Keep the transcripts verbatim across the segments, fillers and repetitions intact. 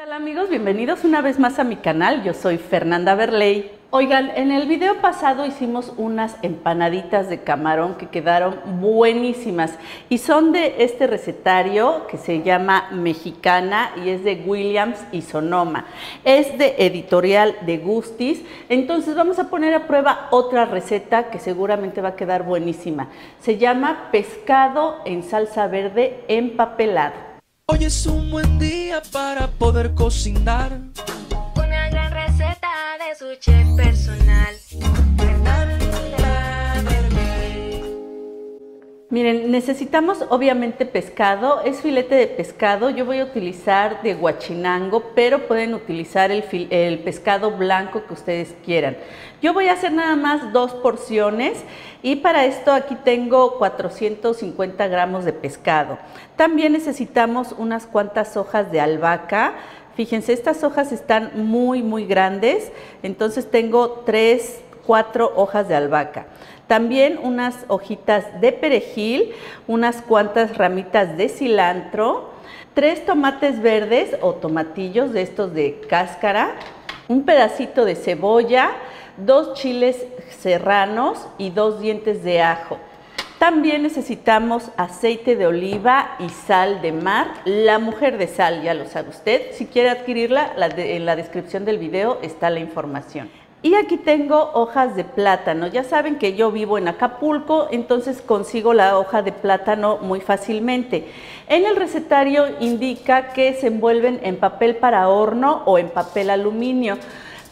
¿Qué tal amigos? Bienvenidos una vez más a mi canal, yo soy Fernanda Berlei. Oigan, en el video pasado hicimos unas empanaditas de camarón que quedaron buenísimas y son de este recetario que se llama Mexicana y es de Williams y Sonoma. Es de Editorial de Gustis, entonces vamos a poner a prueba otra receta que seguramente va a quedar buenísima. Se llama Pescado en Salsa Verde Empapelado. Hoy es un buen día para poder cocinar una gran receta de su chef personal. Miren, necesitamos obviamente pescado, es filete de pescado, yo voy a utilizar de huachinango, pero pueden utilizar el, el pescado blanco que ustedes quieran. Yo voy a hacer nada más dos porciones y para esto aquí tengo cuatrocientos cincuenta gramos de pescado. También necesitamos unas cuantas hojas de albahaca. Fíjense, estas hojas están muy muy grandes, entonces tengo tres cuatro hojas de albahaca, también unas hojitas de perejil, unas cuantas ramitas de cilantro, tres tomates verdes o tomatillos de estos de cáscara, un pedacito de cebolla, dos chiles serranos y dos dientes de ajo. También necesitamos aceite de oliva y sal de mar, La Mujer de Sal, ya lo sabe usted. Si quiere adquirirla, la de, en la descripción del video está la información. Y aquí tengo hojas de plátano, ya saben que yo vivo en Acapulco, entonces consigo la hoja de plátano muy fácilmente. En el recetario indica que se envuelven en papel para horno o en papel aluminio,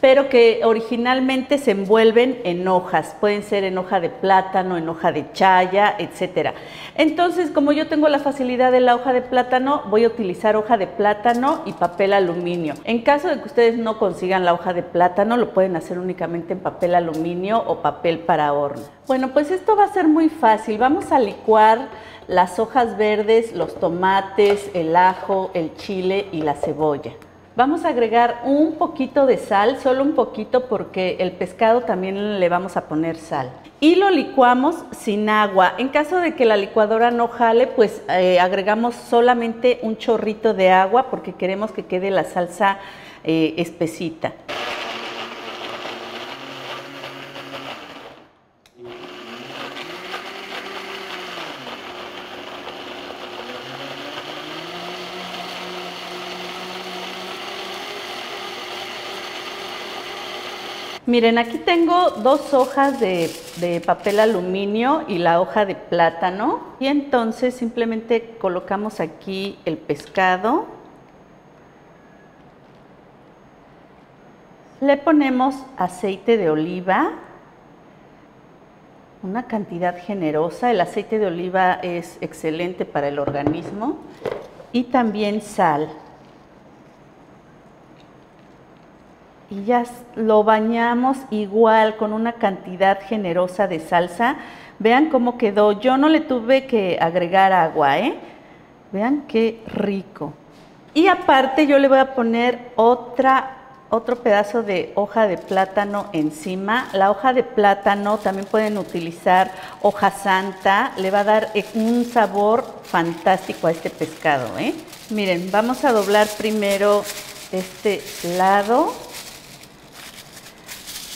pero que originalmente se envuelven en hojas, pueden ser en hoja de plátano, en hoja de chaya, etcétera. Entonces, como yo tengo la facilidad de la hoja de plátano, voy a utilizar hoja de plátano y papel aluminio. En caso de que ustedes no consigan la hoja de plátano, lo pueden hacer únicamente en papel aluminio o papel para horno. Bueno, pues esto va a ser muy fácil, vamos a licuar las hojas verdes, los tomates, el ajo, el chile y la cebolla. Vamos a agregar un poquito de sal, solo un poquito porque el pescado también le vamos a poner sal. Y lo licuamos sin agua. En caso de que la licuadora no jale, pues eh, agregamos solamente un chorrito de agua porque queremos que quede la salsa eh, espesita. Miren, aquí tengo dos hojas de, de papel aluminio y la hoja de plátano. Y entonces simplemente colocamos aquí el pescado. Le ponemos aceite de oliva, una cantidad generosa. El aceite de oliva es excelente para el organismo. Y también sal. Y ya lo bañamos igual con una cantidad generosa de salsa. Vean cómo quedó. Yo no le tuve que agregar agua, ¿eh? Vean qué rico. Y aparte yo le voy a poner otra, otro pedazo de hoja de plátano encima. La hoja de plátano también pueden utilizar hoja santa. Le va a dar un sabor fantástico a este pescado, ¿eh? Miren, vamos a doblar primero este lado.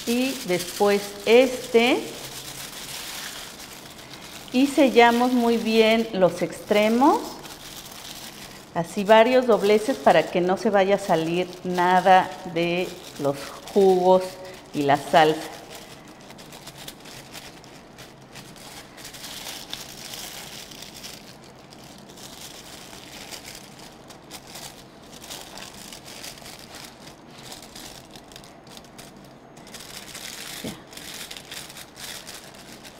Y después este, y sellamos muy bien los extremos, así varios dobleces para que no se vaya a salir nada de los jugos y la salsa.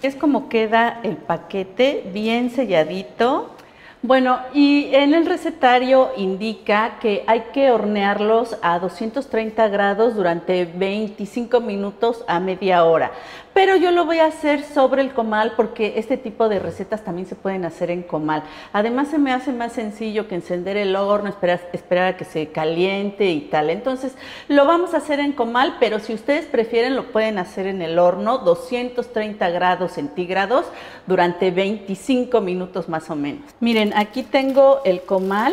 Es como queda el paquete, bien selladito. Bueno, y en el recetario indica que hay que hornearlos a doscientos treinta grados durante veinticinco minutos a media hora. Pero yo lo voy a hacer sobre el comal porque este tipo de recetas también se pueden hacer en comal. Además se me hace más sencillo que encender el horno, esperar, esperar a que se caliente y tal. Entonces lo vamos a hacer en comal, pero si ustedes prefieren lo pueden hacer en el horno, doscientos treinta grados centígrados durante veinticinco minutos más o menos. Miren, aquí tengo el comal.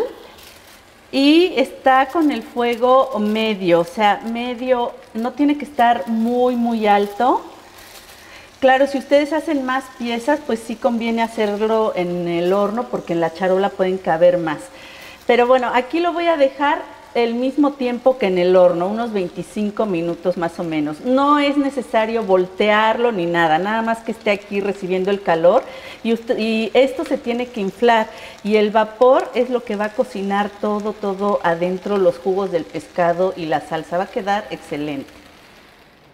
y está con el fuego medio, o sea, medio, no tiene que estar muy, muy alto. Claro, si ustedes hacen más piezas, pues sí conviene hacerlo en el horno porque en la charola pueden caber más. Pero bueno, aquí lo voy a dejar el mismo tiempo que en el horno, unos veinticinco minutos más o menos. No es necesario voltearlo ni nada, nada más que esté aquí recibiendo el calor y, usted, y esto se tiene que inflar y el vapor es lo que va a cocinar todo, todo adentro, los jugos del pescado y la salsa. Va a quedar excelente.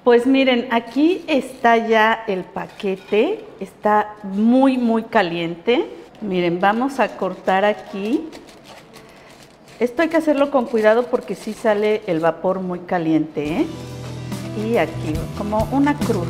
Pues miren, aquí está ya el paquete, está muy, muy caliente. Miren, vamos a cortar aquí. Esto hay que hacerlo con cuidado porque sí sale el vapor muy caliente, ¿eh? Y aquí, como una cruz.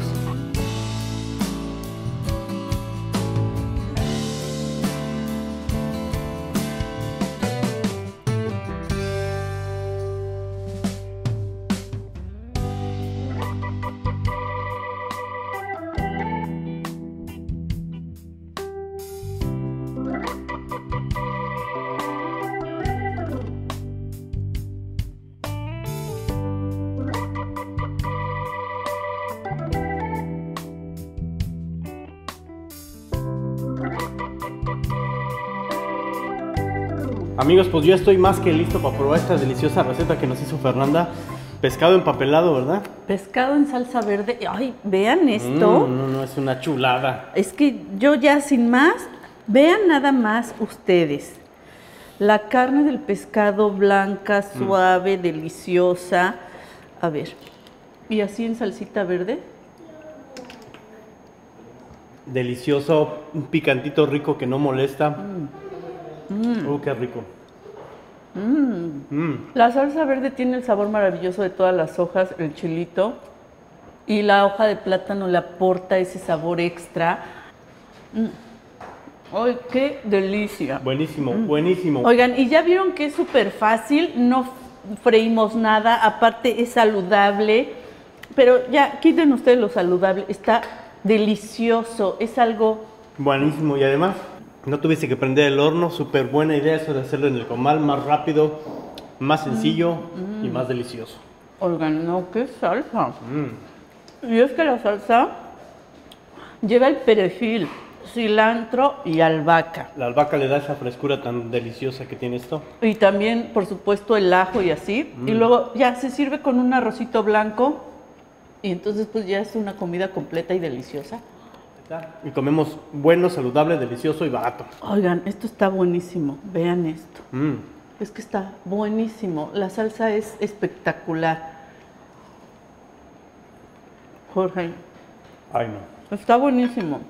Amigos, pues yo estoy más que listo para probar esta deliciosa receta que nos hizo Fernanda. Pescado empapelado, ¿verdad? Pescado en salsa verde. Ay, vean esto. Mm, no, no, es una chulada. Es que yo ya sin más, vean nada más ustedes. La carne del pescado blanca, suave, mm. deliciosa. A ver, y así en salsita verde. Delicioso, un picantito rico que no molesta. Mm. Mm. ¡Uh, qué rico! Mm. Mm. La salsa verde tiene el sabor maravilloso de todas las hojas, el chilito, y la hoja de plátano le aporta ese sabor extra. Mm. ¡Ay, qué delicia! Buenísimo, mm. buenísimo. Oigan, y ya vieron que es súper fácil, no freímos nada, aparte es saludable, pero ya quiten ustedes lo saludable, está delicioso, es algo... Buenísimo, y además... No tuviste que prender el horno, súper buena idea eso de hacerlo en el comal, más rápido, más sencillo mm. y más delicioso. Oigan, no, qué salsa. Mm. Y es que la salsa lleva el perejil, cilantro y albahaca. La albahaca le da esa frescura tan deliciosa que tiene esto. Y también, por supuesto, el ajo y así. Mm. Y luego ya se sirve con un arrocito blanco y entonces pues ya es una comida completa y deliciosa. Y comemos bueno, saludable, delicioso y barato. Oigan, esto está buenísimo. Vean esto. Mm. Es que está buenísimo. La salsa es espectacular. Jorge. Ay, no. Está buenísimo.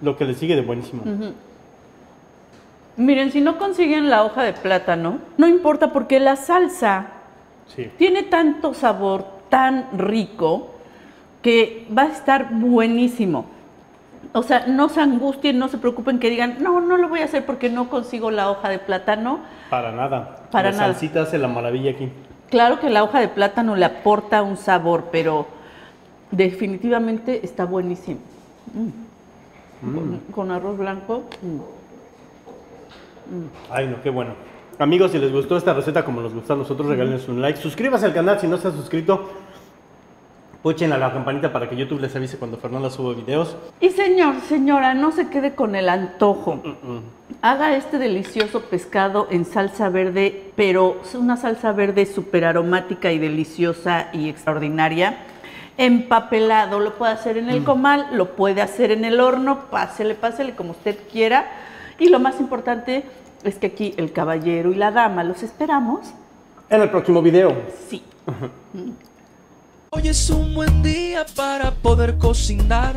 Lo que le sigue de buenísimo. Uh-huh. Miren, si no consiguen la hoja de plátano, no importa porque la salsa sí. tiene tanto sabor, tan rico... que va a estar buenísimo. O sea, no se angustien, no se preocupen que digan, no, no lo voy a hacer porque no consigo la hoja de plátano. Para nada. Para nada. La salsita hace la maravilla aquí. Claro que la hoja de plátano le aporta un sabor, pero definitivamente está buenísimo. Mm. Mm. Con, con arroz blanco. Mm. Mm. Ay, no, qué bueno. Amigos, si les gustó esta receta como nos gusta a nosotros, mm. regálenos un like. Suscríbase al canal si no se ha suscrito. Póchenle a la campanita para que YouTube les avise cuando Fernanda suba videos. Y señor, señora, no se quede con el antojo. Mm-mm. Haga este delicioso pescado en salsa verde, pero es una salsa verde súper aromática y deliciosa y extraordinaria. Empapelado, lo puede hacer en el mm. comal, lo puede hacer en el horno, pásele, pásele como usted quiera. Y lo más importante es que aquí el caballero y la dama los esperamos. En el próximo video. Sí. Mm. Hoy es un buen día para poder cocinar.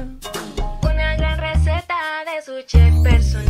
Una gran receta de su chef personal.